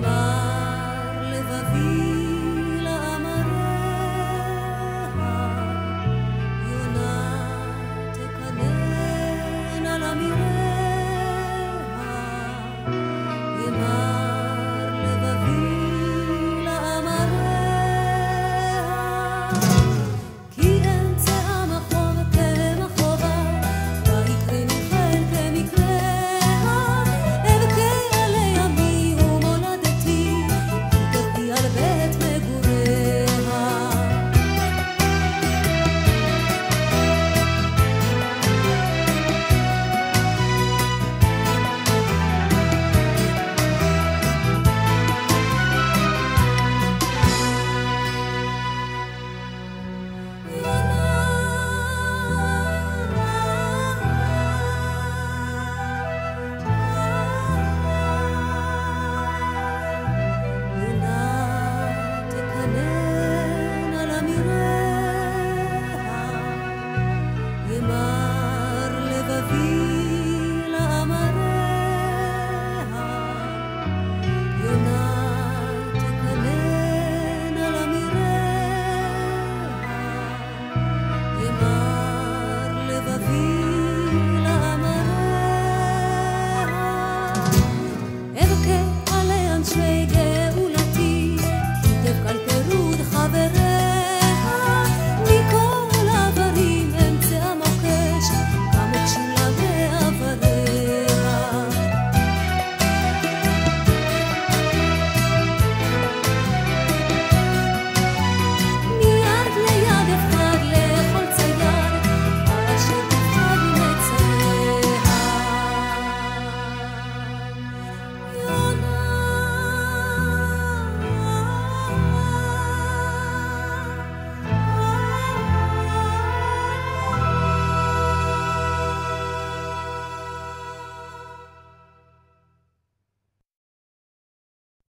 my